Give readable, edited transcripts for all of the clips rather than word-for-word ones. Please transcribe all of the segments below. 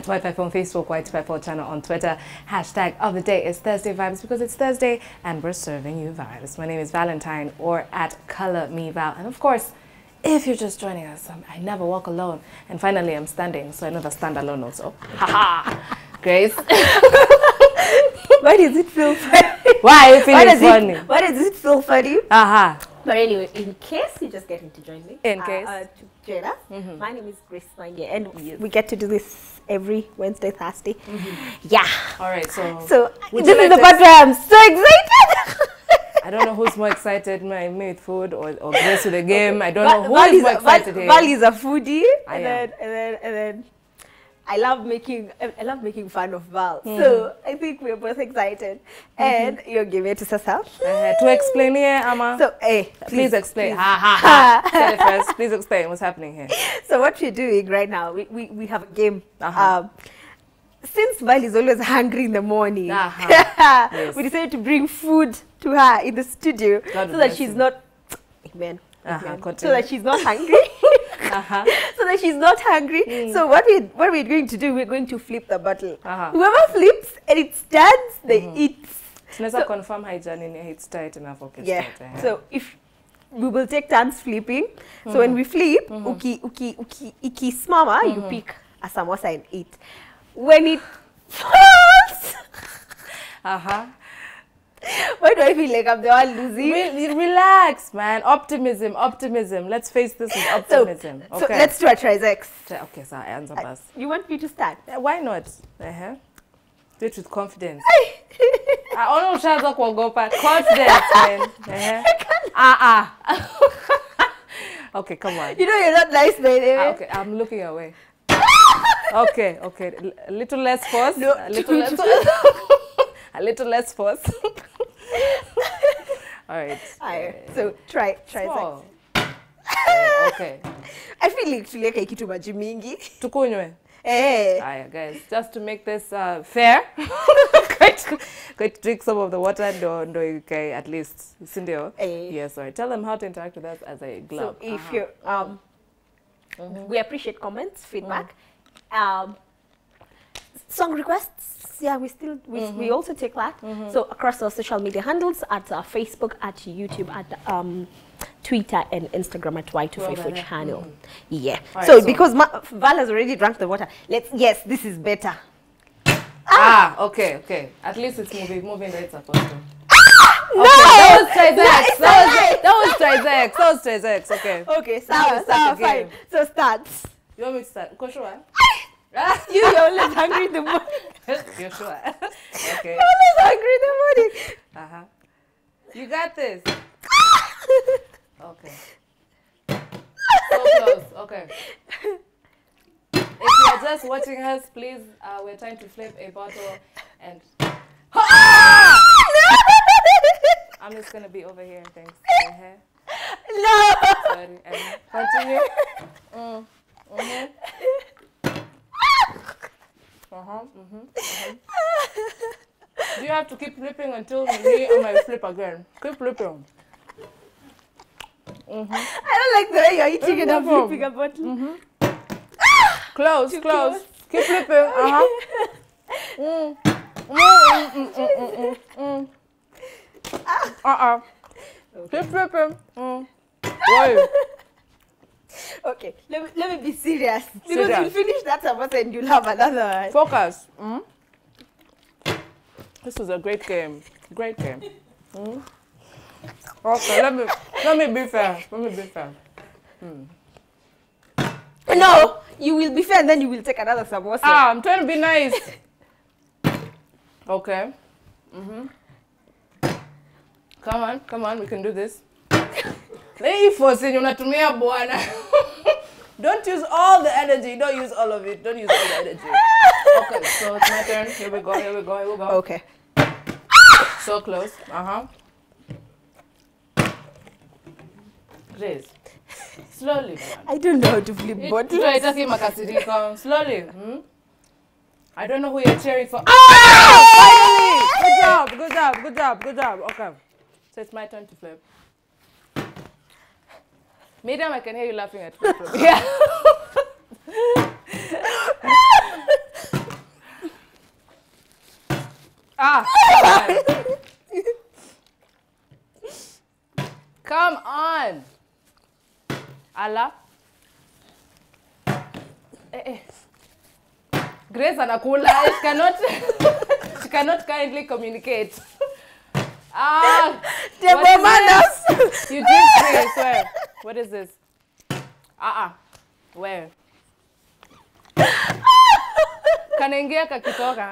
at Y254 on Facebook, Y254 channel on Twitter. Hashtag of the day is Thursday Vibes because it's Thursday and we're serving you vibes. My name is Valentine, or at Color Me Val. And of course, if you're just joining us, I never walk alone. And finally, I'm standing, so I never stand alone also. Ha-ha! Grace. Why does it feel funny? Why is it funny? Why does it feel funny? Aha. But anyway, in case you're just getting to join me. In case. To join us. My name is Grace Maingi, and we get to do this every Wednesday, Thursday. Yeah. All right, so this is the part where I'm so excited. I don't know who's more excited, my made food or Grace with the game. Okay. I don't know who is more excited. Val is a foodie, and then I love making fun of Val. So I think we're both excited, and you're giving it to Sasa. To explain here, Ama. So, please explain. Ha ha ha. Tell it first. Please explain what's happening here. So what we're doing right now, we have a game. Since Val is always hungry in the morning, yes, we decided to bring food to her in the studio, God so that she's not. Amen. So that she's not hungry. So that she's not hungry. So what we're going to do, we're going to flip the bottle. Whoever flips and it stands, they eat. So confirm it's tight enough. Okay. Yeah. So if we will take turns flipping. So when we flip, ukisimama, you pick a samosa and eat. When it falls, why do I feel like I'm the one losing? Relax, man. Optimism, optimism. Let's face this with optimism. So, okay. So let's do a trisex. Okay, so I answer first. You want me to start? Why not? Do it with confidence. I almost shall talk will go back. Confidence, man. Okay, come on. You know you're not nice, man. Okay, I'm looking away. Okay. A little less force. No, a little less force. A little less force. All right. So try small. Okay. I feel like tuleka kitu maji mingi. Tukunywe. Aya, guys, just to make this fair, going to drink some of the water. Okay, at least. Sindio. Yes, sorry. Tell them how to interact with us as a glove. So if you we appreciate comments, feedback, song requests. Yeah, we also take that. So across our social media handles, at Facebook, at YouTube, at Twitter and Instagram at Y254 channel. Yeah. Right, so because Val has already drank the water, yes, this is better. Okay. At least it's moving right support. No! That was trisex. Okay, so fine. So start. You want me to start? Koshua? You're always hungry in the morning. You're sure? Okay. You're always hungry in the morning. You got this. Okay. So close. Okay. If you're just watching us, please, we're trying to flip a bottle and... I'm just going to be over here. Thanks. No! Sorry. Continue. Do you have to keep flipping until me and my flip again? Keep flipping. I don't like the way you're eating it and flipping a bottle. Close. Keep flipping. Keep flipping. Why? Okay, let me be serious. Because you'll finish that samosa and you'll have another one. Focus. This is a great game. Great game. Okay, let me be fair. No, you will be fair and then you will take another samosa. I'm trying to be nice. Okay. Come on, we can do this. Don't use all the energy. Don't use all of it. Don't use all the energy. Okay, so it's my turn. Here we go. Okay. So close. Grace. Slowly. Man. I don't know how to flip bottles. Slowly. I don't know who you're cheering for. Ah! Finally! Good job. Okay. So it's my turn to flip. Madam, I can hear you laughing at me. Ah! Come on! Ala. Grace anakula. She cannot kindly communicate. Ah! You did Grace. Where? What is this? Where? Kanengea kakitoka.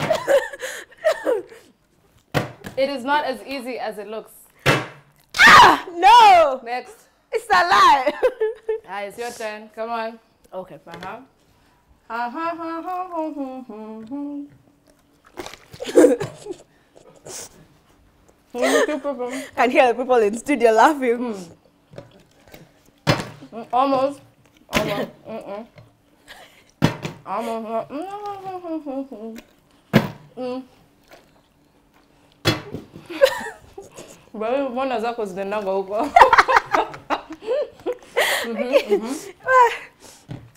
It is not as easy as it looks. Ah! No! Next. It's a lie. Ah, it's your turn. Come on. Okay. Can hear the people in the studio laughing. Almost. Almost. Mbona zako zinanga huko?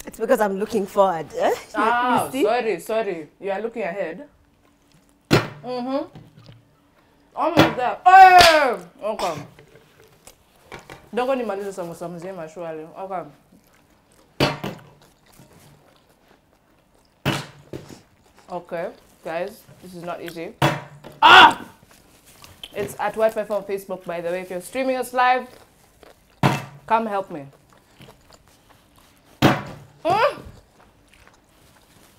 It's because I'm looking forward. Eh? Ah, sorry. You are looking ahead. Almost there. Oh, okay. Don't go nimalize samosa mzima shwali. Okay. Okay, guys, this is not easy. Ah! It's at Y254 on Facebook, by the way. If you're streaming us live, come help me.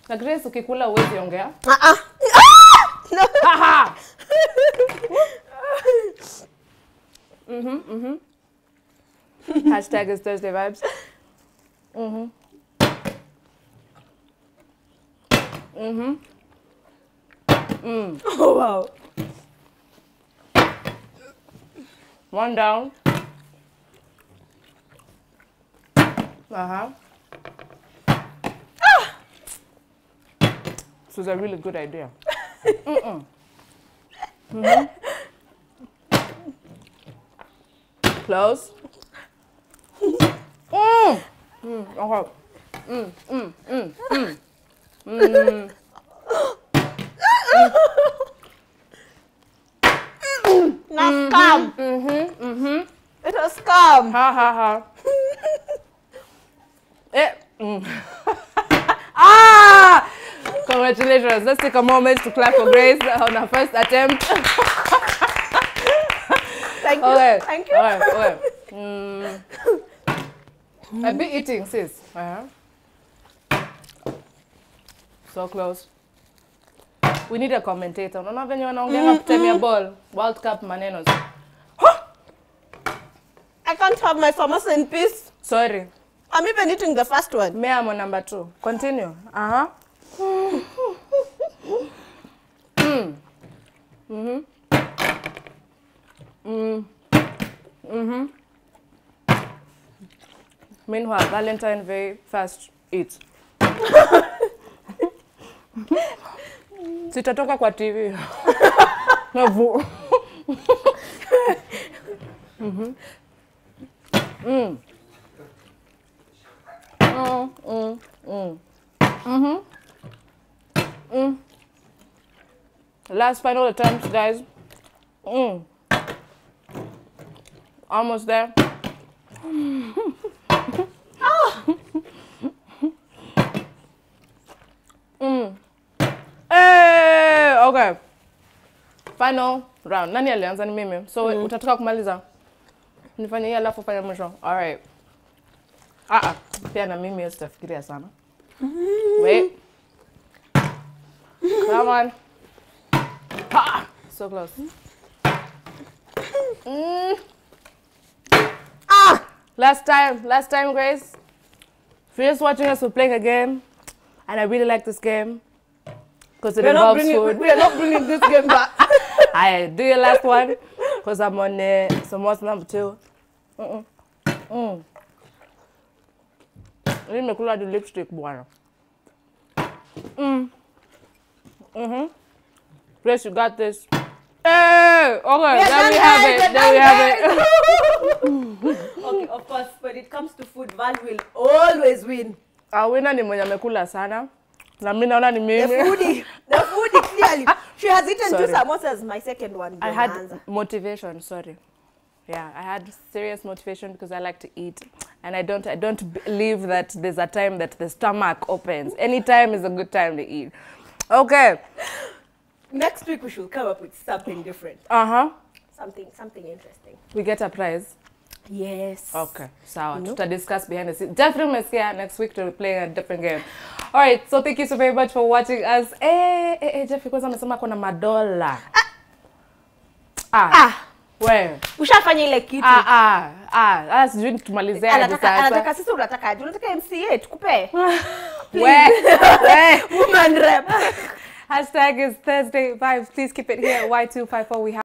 Na Grace, ukikula uwezi ongea? No. Haha! Hashtag is Thursday vibes. Oh, wow. One down. This was a really good idea. Close. Scam. It was scam. Ha ha ha. Congratulations. Let's take a moment to clap for Grace on her first attempt. Thank you. Okay. Thank you. Okay. I've been eating, sis. So close. We need a commentator. I don't have anyone to me a ball. World Cup manenos. I can't have my samosa in peace. Sorry. I'm even eating the first one. Me, I'm on number 2. Continue. Meanwhile, Valentine very fast eats. Sitatoka kwa TV. Navu. Last final attempt, guys. Almost there. Okay. Final round. Nani alianza ni mimi. So utatoka kumaliza. Nifanye hii alafu fanya mwisho. All right. Pia na mimi sitafikiria sana. Wait. Come on. Ha! So close. Last time, Grace. If you're just watching us, we're playing a game. And I really like this game. Because it involves food. We are not bringing this game back. I do your last one. Because I'm on samosa number 2. I need to call out the lipstick, boy. Grace, you got this. Hey! Okay, yes, there we have it. Okay, of course, when it comes to food, Val will always win. I win. The foodie clearly. She has eaten two samosas, my second one. I had motivation, sorry. Yeah, I had serious motivation because I like to eat. And I don't believe that there's a time that the stomach opens. Any time is a good time to eat. Okay. Next week we should come up with something different. Uh-huh. Something interesting. We get a prize? Yes. Okay. So nope. To discuss behind the scenes. Definitely next week to play a different game. All right. So thank you so very much for watching us. Hey, Jeff, because I'm a madola. Well, we shall find like it. That's doing to Malaysia. Anataka sister, unataka. Unataka MCA, tukupe. Where? Woman rep. # is Thursday Vibes. Please keep it here. Y254. We have.